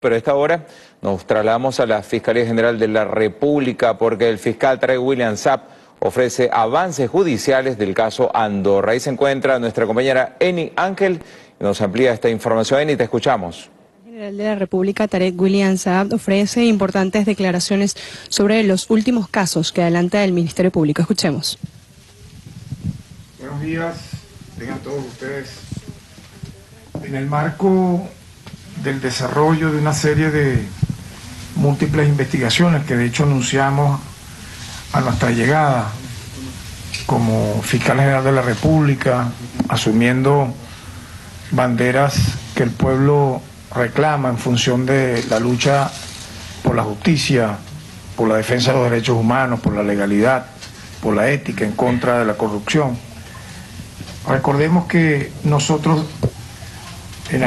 Pero a esta hora nos trasladamos a la Fiscalía General de la República porque el fiscal Tarek William Saab ofrece avances judiciales del caso Andorra. Ahí se encuentra nuestra compañera Eni Ángel, nos amplía esta información. Eni, te escuchamos. General de la República, Tarek William Saab, ofrece importantes declaraciones sobre los últimos casos que adelanta el Ministerio Público. Escuchemos. Buenos días, tengan todos ustedes. En el marco del desarrollo de una serie de múltiples investigaciones que de hecho anunciamos a nuestra llegada como fiscal general de la República, asumiendo banderas que el pueblo reclama en función de la lucha por la justicia, por la defensa de los derechos humanos, por la legalidad, por la ética, en contra de la corrupción. Recordemos que nosotros en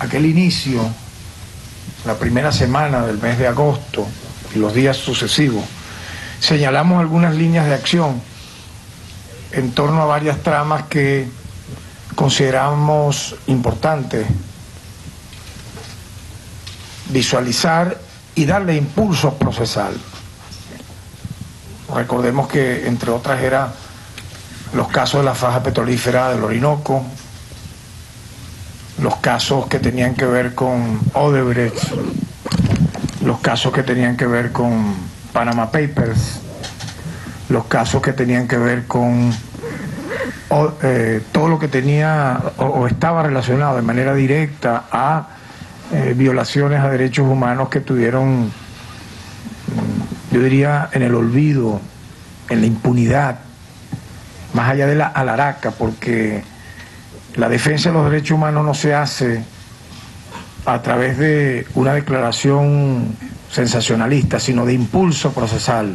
aquel inicio, la primera semana del mes de agosto y los días sucesivos, señalamos algunas líneas de acción en torno a varias tramas que consideramos importantes visualizar y darle impulso procesal. Recordemos que, entre otras, eran los casos de la faja petrolífera del Orinoco, los casos que tenían que ver con Odebrecht, los casos que tenían que ver con Panama Papers, los casos que tenían que ver con todo lo que tenía o estaba relacionado de manera directa a violaciones a derechos humanos que tuvieron, yo diría, en el olvido, en la impunidad, más allá de la alaraca, porque la defensa de los derechos humanos no se hace a través de una declaración sensacionalista, sino de impulso procesal.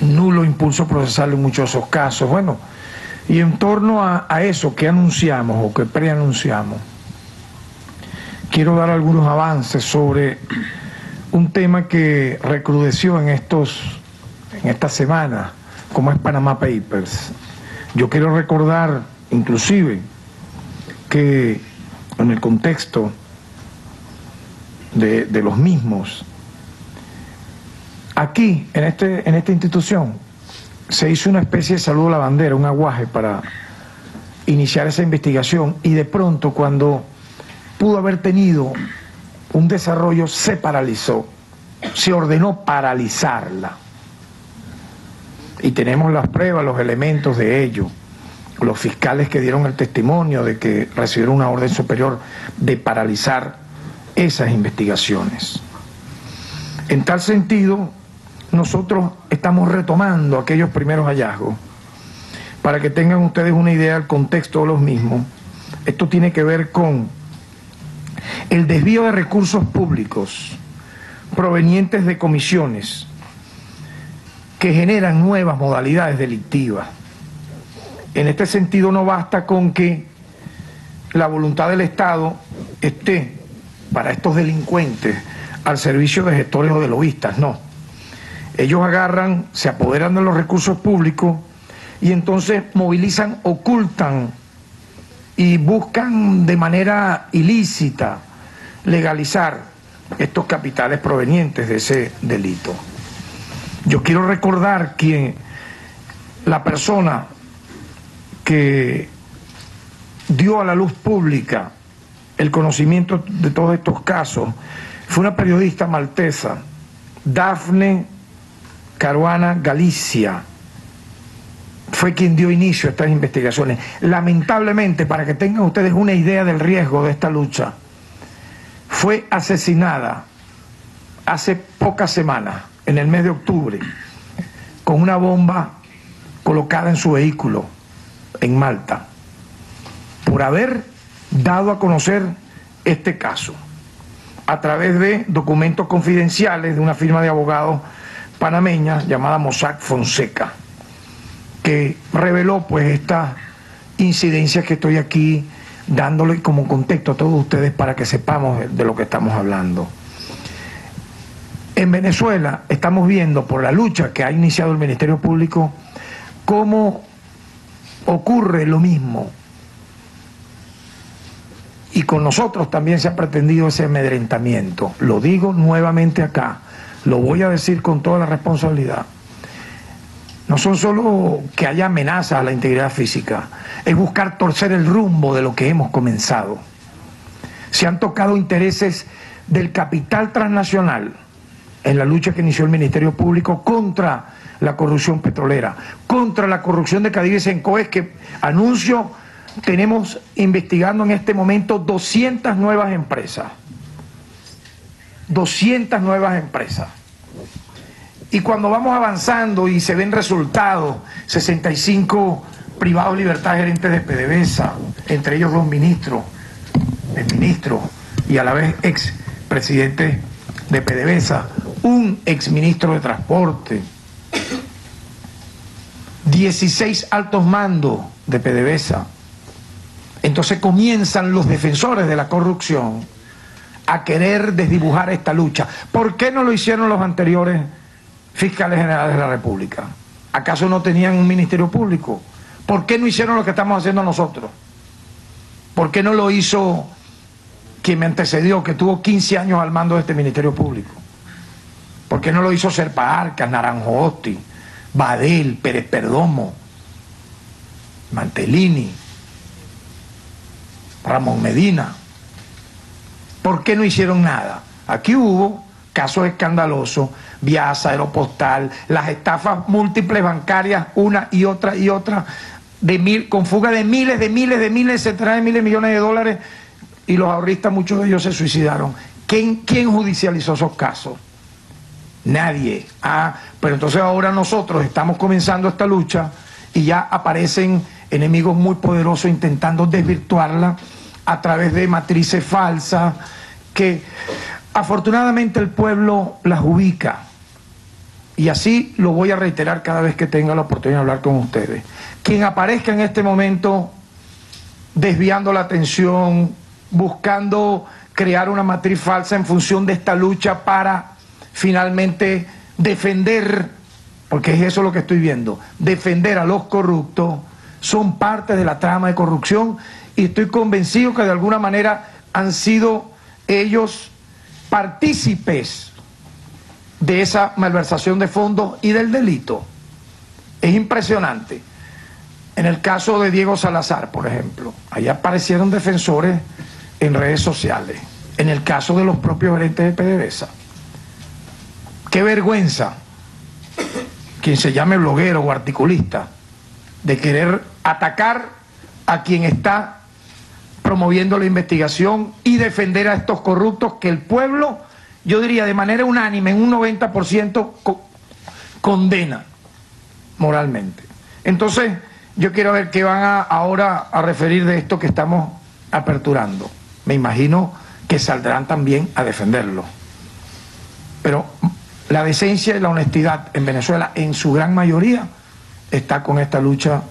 Nulo impulso procesal en muchos de esos casos. Bueno, y en torno a eso que anunciamos o que preanunciamos, quiero dar algunos avances sobre un tema que recrudeció en esta semana, como es Panama Papers. Yo quiero recordar, inclusive, que en el contexto de los mismos, aquí, en esta institución, se hizo una especie de saludo a la bandera, un aguaje para iniciar esa investigación, y de pronto, cuando pudo haber tenido un desarrollo, se paralizó, se ordenó paralizarla. Y tenemos las pruebas, los elementos de ello. Los fiscales que dieron el testimonio de que recibieron una orden superior de paralizar esas investigaciones. En tal sentido, nosotros estamos retomando aquellos primeros hallazgos. Para que tengan ustedes una idea del contexto de los mismos, esto tiene que ver con el desvío de recursos públicos provenientes de comisiones que generan nuevas modalidades delictivas. En este sentido, no basta con que la voluntad del Estado esté para estos delincuentes al servicio de gestores o de lobistas, no. Ellos agarran, se apoderan de los recursos públicos y entonces movilizan, ocultan y buscan de manera ilícita legalizar estos capitales provenientes de ese delito. Yo quiero recordar que la persona que dio a la luz pública el conocimiento de todos estos casos fue una periodista maltesa, Dafne Caruana Galicia, fue quien dio inicio a estas investigaciones. Lamentablemente, para que tengan ustedes una idea del riesgo de esta lucha, fue asesinada hace pocas semanas, en el mes de octubre, con una bomba colocada en su vehículo en Malta, por haber dado a conocer este caso a través de documentos confidenciales de una firma de abogados panameña llamada Mossack Fonseca, que reveló pues estas incidencias que estoy aquí dándole como contexto a todos ustedes para que sepamos de lo que estamos hablando. En Venezuela estamos viendo, por la lucha que ha iniciado el Ministerio Público, cómo ocurre lo mismo. Y con nosotros también se ha pretendido ese amedrentamiento. Lo digo nuevamente acá, lo voy a decir con toda la responsabilidad. No son solo que haya amenazas a la integridad física, es buscar torcer el rumbo de lo que hemos comenzado. Se han tocado intereses del capital transnacional en la lucha que inició el Ministerio Público contra la corrupción petrolera, contra la corrupción de CADIVI y CENCOEX, que anuncio... Tenemos investigando en este momento 200 nuevas empresas. 200 nuevas empresas. Y cuando vamos avanzando y se ven resultados, 65 privados de libertad gerentes de PDVSA, entre ellos dos ministros, el ministro y a la vez ex presidente de PDVSA, un ex ministro de Transporte, 16 altos mandos de PDVSA. Entonces comienzan los defensores de la corrupción a querer desdibujar esta lucha. ¿Por qué no lo hicieron los anteriores fiscales generales de la República? ¿Acaso no tenían un ministerio público? ¿Por qué no hicieron lo que estamos haciendo nosotros? ¿Por qué no lo hizo quien me antecedió, que tuvo 15 años al mando de este ministerio público? ¿Por qué no lo hizo Serpa Arcas, Naranjo Osti, Badel, Pérez Perdomo, Mantellini, Ramón Medina? ¿Por qué no hicieron nada? Aquí hubo casos escandalosos, Viasa, Aeropostal, las estafas múltiples bancarias, una y otra, con fuga de miles, centenares de miles de millones de dólares, y los ahorristas, muchos de ellos se suicidaron. ¿Quién judicializó esos casos? Nadie. Ah, pero entonces ahora nosotros estamos comenzando esta lucha y ya aparecen enemigos muy poderosos intentando desvirtuarla a través de matrices falsas que afortunadamente el pueblo las ubica. Y así lo voy a reiterar cada vez que tenga la oportunidad de hablar con ustedes. Quien aparezca en este momento desviando la atención, buscando crear una matriz falsa en función de esta lucha para finalmente defender, porque es eso lo que estoy viendo, defender a los corruptos, son parte de la trama de corrupción, y estoy convencido que de alguna manera han sido ellos partícipes de esa malversación de fondos y del delito. Es impresionante. En el caso de Diego Salazar, por ejemplo, ahí aparecieron defensores en redes sociales. En el caso de los propios gerentes de PDVSA. ¡Qué vergüenza! Quien se llame bloguero o articulista, de querer atacar a quien está promoviendo la investigación y defender a estos corruptos que el pueblo, yo diría de manera unánime, en un 90% condena moralmente. Entonces, yo quiero ver qué van ahora a referir de esto que estamos aperturando. Me imagino que saldrán también a defenderlo. Pero la decencia y la honestidad en Venezuela, en su gran mayoría, está con esta lucha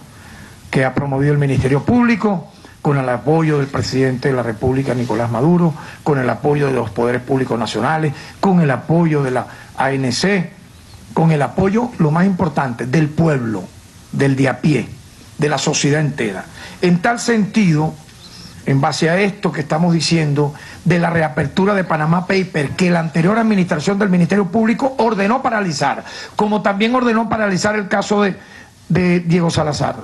que ha promovido el Ministerio Público, con el apoyo del presidente de la República, Nicolás Maduro, con el apoyo de los poderes públicos nacionales, con el apoyo de la ANC, con el apoyo, lo más importante, del pueblo, del de a pie, de la sociedad entera. En tal sentido, en base a esto que estamos diciendo, de la reapertura de Panama Papers, que la anterior administración del Ministerio Público ordenó paralizar, como también ordenó paralizar el caso de Diego Salazar.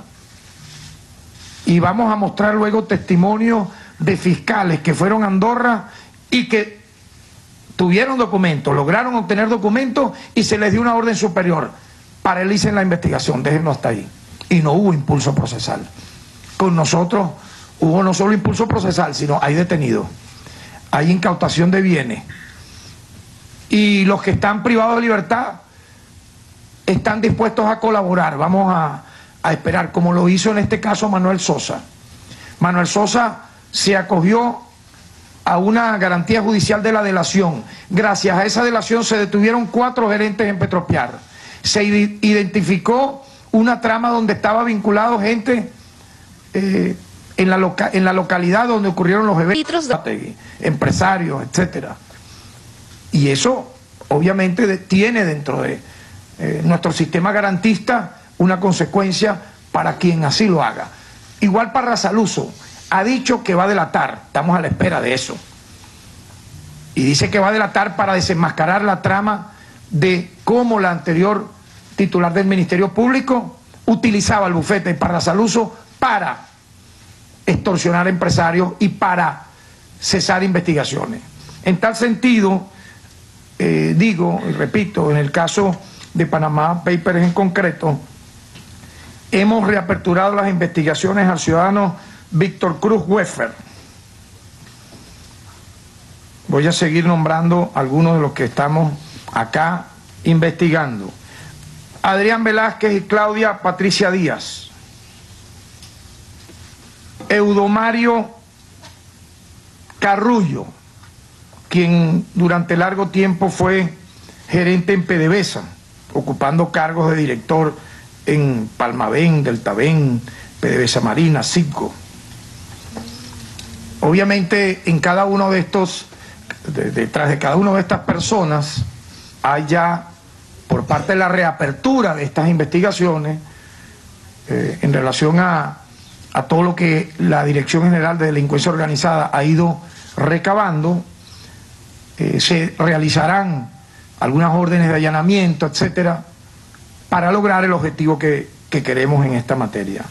Y vamos a mostrar luego testimonios de fiscales que fueron a Andorra y que tuvieron documentos, lograron obtener documentos y se les dio una orden superior. Paralicen la investigación, déjenlo hasta ahí. Y no hubo impulso procesal. Con nosotros hubo no solo impulso procesal, sino hay detenidos, hay incautación de bienes. Y los que están privados de libertad están dispuestos a colaborar. Vamos a esperar, como lo hizo en este caso Manuel Sosa. Manuel Sosa se acogió a una garantía judicial de la delación. Gracias a esa delación se detuvieron 4 gerentes en Petropiar. Se identificó una trama donde estaba vinculado gente en la localidad donde ocurrieron los eventos, empresarios, etcétera. Y eso obviamente tiene dentro de nuestro sistema garantista una consecuencia para quien así lo haga. Igual Parrasaluso, ha dicho que va a delatar, estamos a la espera de eso. Y dice que va a delatar para desenmascarar la trama de cómo la anterior titular del Ministerio Público utilizaba el bufete de Parrasaluso para extorsionar empresarios y para cesar investigaciones. En tal sentido, digo y repito, en el caso de Panama Papers en concreto, hemos reaperturado las investigaciones al ciudadano Víctor Cruz Weffer. Voy a seguir nombrando algunos de los que estamos acá investigando. Adrián Velásquez y Claudia Patricia Díaz. Eudomario Carrullo, quien durante largo tiempo fue gerente en PDVSA, ocupando cargos de director en Palmaven, Deltaven, PDVSA Marina, CICO. Obviamente en cada uno de estos, detrás de cada una de estas personas, hay ya, por parte de la reapertura de estas investigaciones, en relación a todo lo que la Dirección General de Delincuencia Organizada ha ido recabando, se realizarán algunas órdenes de allanamiento, etcétera, para lograr el objetivo que queremos en esta materia.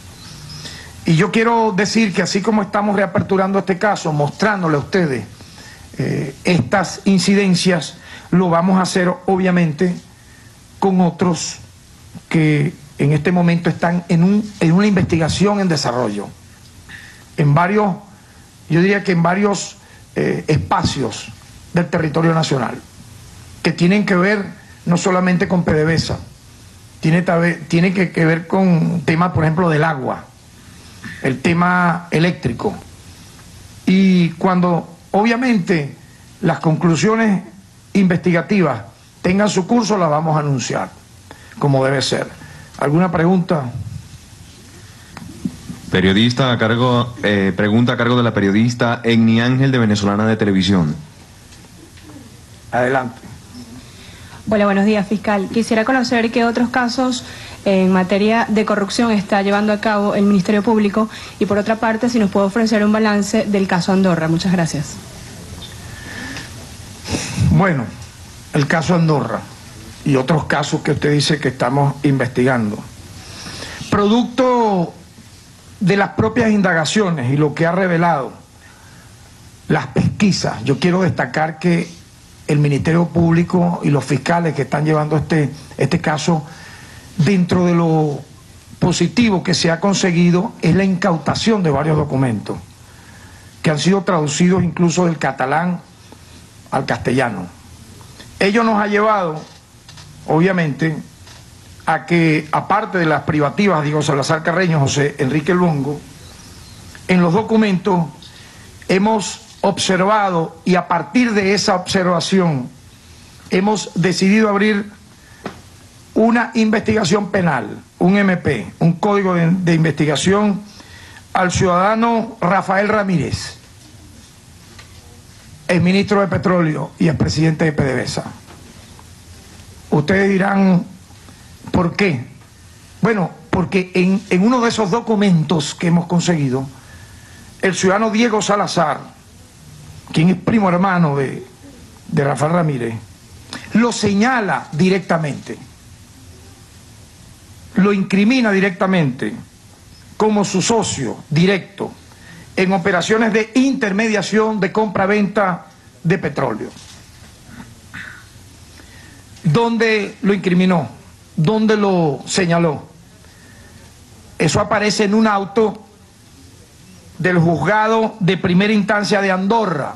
Y yo quiero decir que así como estamos reaperturando este caso, mostrándole a ustedes estas incidencias, lo vamos a hacer obviamente con otros que en este momento están en una investigación en desarrollo, en varios, yo diría que en varios espacios del territorio nacional, que tienen que ver no solamente con PDVSA, tiene que ver con temas, por ejemplo, del agua, el tema eléctrico. Y cuando obviamente las conclusiones investigativas tengan su curso, las vamos a anunciar, como debe ser. ¿Alguna pregunta? Periodista a cargo, pregunta a cargo de la periodista Eni Ángel de Venezolana de Televisión. Adelante. Hola, buenos días, fiscal. Quisiera conocer qué otros casos en materia de corrupción está llevando a cabo el Ministerio Público y, por otra parte, si nos puede ofrecer un balance del caso Andorra. Muchas gracias. Bueno, el caso Andorra y otros casos que usted dice que estamos investigando, producto de las propias indagaciones y lo que ha revelado las pesquisas, yo quiero destacar que el Ministerio Público y los fiscales que están llevando este caso, dentro de lo positivo que se ha conseguido es la incautación de varios documentos que han sido traducidos incluso del catalán al castellano. Ello nos ha llevado, obviamente, a que, aparte de las privativas, Diego Salazar Carreño, José Enrique Luongo, en los documentos hemos observado, y a partir de esa observación hemos decidido abrir una investigación penal, un MP, un código de investigación al ciudadano Rafael Ramírez, exministro de Petróleo y expresidente de PDVSA. Ustedes dirán, ¿por qué? Bueno, porque en uno de esos documentos que hemos conseguido, el ciudadano Diego Salazar, quien es primo hermano de Rafael Ramírez, lo señala directamente, lo incrimina directamente como su socio directo en operaciones de intermediación de compra-venta de petróleo. ¿Dónde lo incriminó? ¿Dónde lo señaló? Eso aparece en un auto del juzgado de primera instancia de Andorra,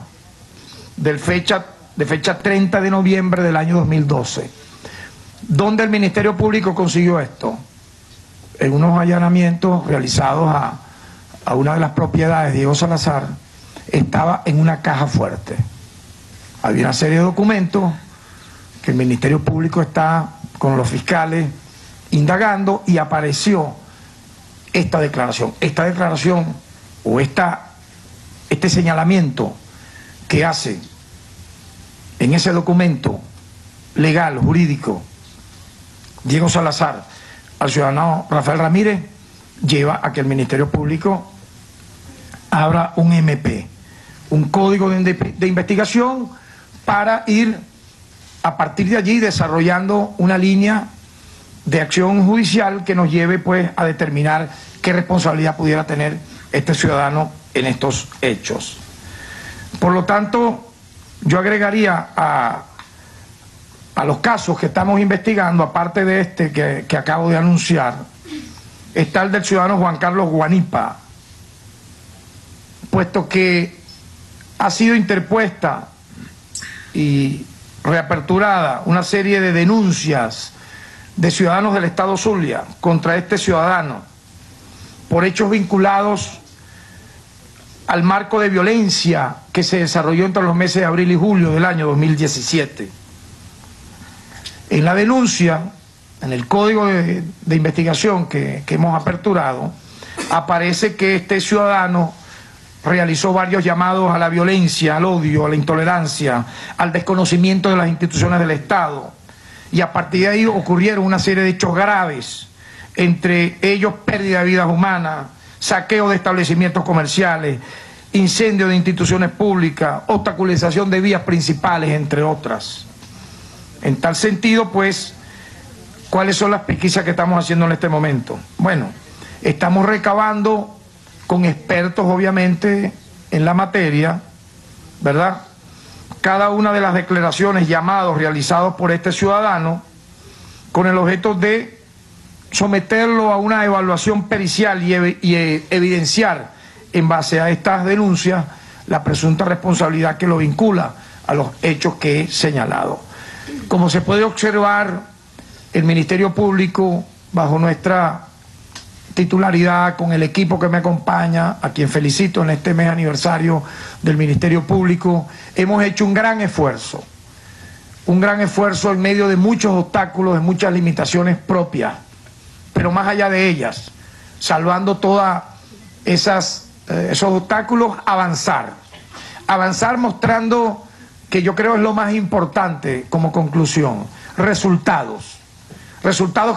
de fecha 30 de noviembre del año 2012. ¿Dónde el Ministerio Público consiguió esto? En unos allanamientos realizados a una de las propiedades de Diego Salazar, estaba en una caja fuerte. Había una serie de documentos que el Ministerio Público está con los fiscales indagando y apareció esta declaración. Esta declaración, o este señalamiento que hace en ese documento legal, jurídico, Diego Salazar al ciudadano Rafael Ramírez, lleva a que el Ministerio Público habrá un MP, un código de investigación para ir a partir de allí desarrollando una línea de acción judicial que nos lleve pues a determinar qué responsabilidad pudiera tener este ciudadano en estos hechos. Por lo tanto, yo agregaría a los casos que estamos investigando, aparte de este que acabo de anunciar, está el del ciudadano Juan Carlos Guanipa, puesto que ha sido interpuesta y reaperturada una serie de denuncias de ciudadanos del Estado Zulia contra este ciudadano por hechos vinculados al marco de violencia que se desarrolló entre los meses de abril y julio del año 2017. En la denuncia, en el código de investigación que hemos aperturado, aparece que este ciudadano realizó varios llamados a la violencia, al odio, a la intolerancia, al desconocimiento de las instituciones del Estado. Y a partir de ahí ocurrieron una serie de hechos graves, entre ellos pérdida de vidas humanas, saqueo de establecimientos comerciales, incendio de instituciones públicas, obstaculización de vías principales, entre otras. En tal sentido, pues, ¿cuáles son las pesquisas que estamos haciendo en este momento? Bueno, estamos recabando con expertos, obviamente, en la materia, ¿verdad?, cada una de las declaraciones, llamados realizados por este ciudadano, con el objeto de someterlo a una evaluación pericial y evidenciar en base a estas denuncias la presunta responsabilidad que lo vincula a los hechos que he señalado. Como se puede observar, el Ministerio Público, bajo nuestra titularidad, con el equipo que me acompaña, a quien felicito en este mes aniversario del Ministerio Público, hemos hecho un gran esfuerzo en medio de muchos obstáculos, de muchas limitaciones propias, pero más allá de ellas, salvando todas esos obstáculos, avanzar mostrando, que yo creo es lo más importante como conclusión, resultados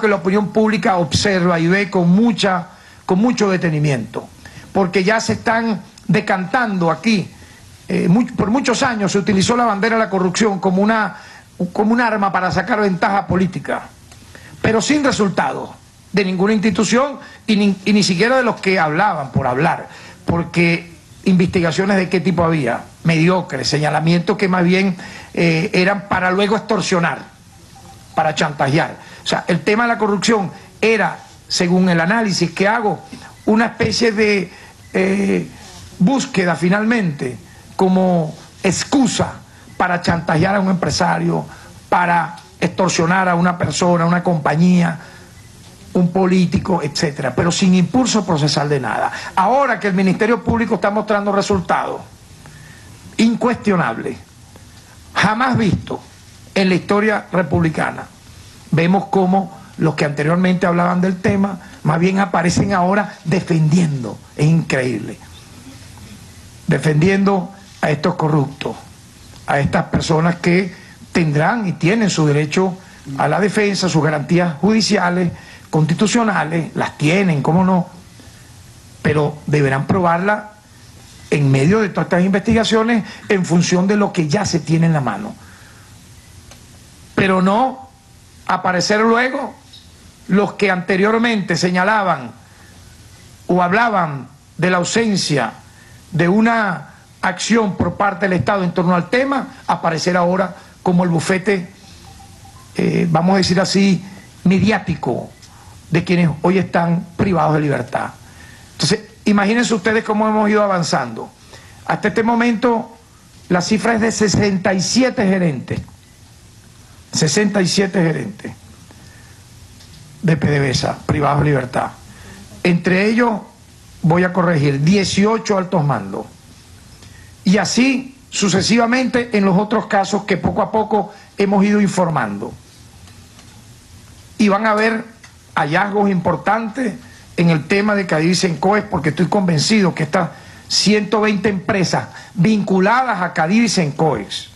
que la opinión pública observa y ve con mucho detenimiento, porque ya se están decantando aquí. Por muchos años se utilizó la bandera de la corrupción como un arma para sacar ventaja política, pero sin resultados de ninguna institución y ni siquiera de los que hablaban por hablar, porque investigaciones de qué tipo había, mediocres, señalamientos que más bien eran para luego extorsionar, para chantajear. O sea, el tema de la corrupción era, según el análisis que hago, una especie de búsqueda finalmente como excusa para chantajear a un empresario, para extorsionar a una persona, una compañía, un político, etcétera, pero sin impulso procesal de nada. Ahora que el Ministerio Público está mostrando resultados incuestionables, jamás visto en la historia republicana, vemos cómo los que anteriormente hablaban del tema más bien aparecen ahora defendiendo, es increíble, defendiendo a estos corruptos, a estas personas que tendrán y tienen su derecho a la defensa, sus garantías judiciales, constitucionales, las tienen, cómo no, pero deberán probarla en medio de todas estas investigaciones en función de lo que ya se tiene en la mano. Pero no aparecer luego los que anteriormente señalaban o hablaban de la ausencia de una acción por parte del Estado en torno al tema, aparecer ahora como el bufete, vamos a decir así, mediático, de quienes hoy están privados de libertad. Entonces, imagínense ustedes cómo hemos ido avanzando. Hasta este momento, la cifra es de 67 gerentes. 67 gerentes de PDVSA, privados de libertad. Entre ellos, voy a corregir, 18 altos mandos. Y así, sucesivamente, en los otros casos que poco a poco hemos ido informando. Y van a ver hallazgos importantes en el tema de CADIVI y CENCOEX, porque estoy convencido que estas 120 empresas vinculadas a CADIVI y CENCOEX,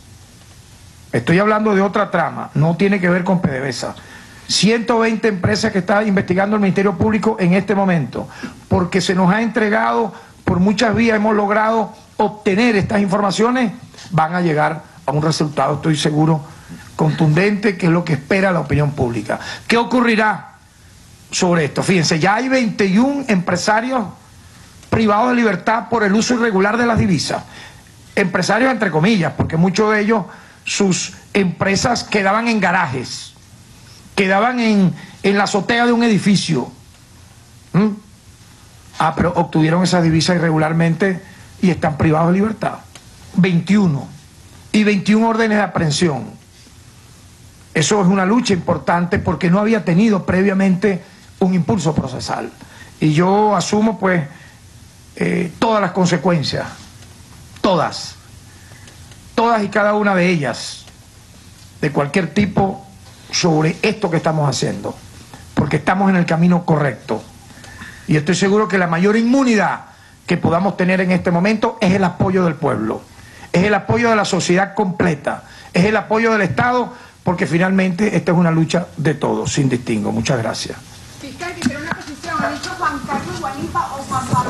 estoy hablando de otra trama, no tiene que ver con PDVSA, 120 empresas que está investigando el Ministerio Público en este momento, porque se nos ha entregado por muchas vías hemos logrado obtener estas informaciones, van a llegar a un resultado, estoy seguro, contundente, que es lo que espera la opinión pública. ¿Qué ocurrirá sobre esto? Fíjense, ya hay 21 empresarios privados de libertad por el uso irregular de las divisas. Empresarios entre comillas, porque muchos de ellos, sus empresas quedaban en garajes, quedaban en la azotea de un edificio. Pero obtuvieron esas divisas irregularmente y están privados de libertad. 21. Y 21 órdenes de aprehensión. Eso es una lucha importante porque no había tenido previamente un impulso procesal. Y yo asumo, pues, todas las consecuencias. Todas. Todas y cada una de ellas. De cualquier tipo sobre esto que estamos haciendo. Porque estamos en el camino correcto. Y estoy seguro que la mayor inmunidad que podamos tener en este momento es el apoyo del pueblo, es el apoyo de la sociedad completa, es el apoyo del Estado, porque finalmente esta es una lucha de todos, sin distingo. Muchas gracias. Fiscal, que tiene una posición, ¿ha dicho Juan Carlos Guanipa o Juan Pablo?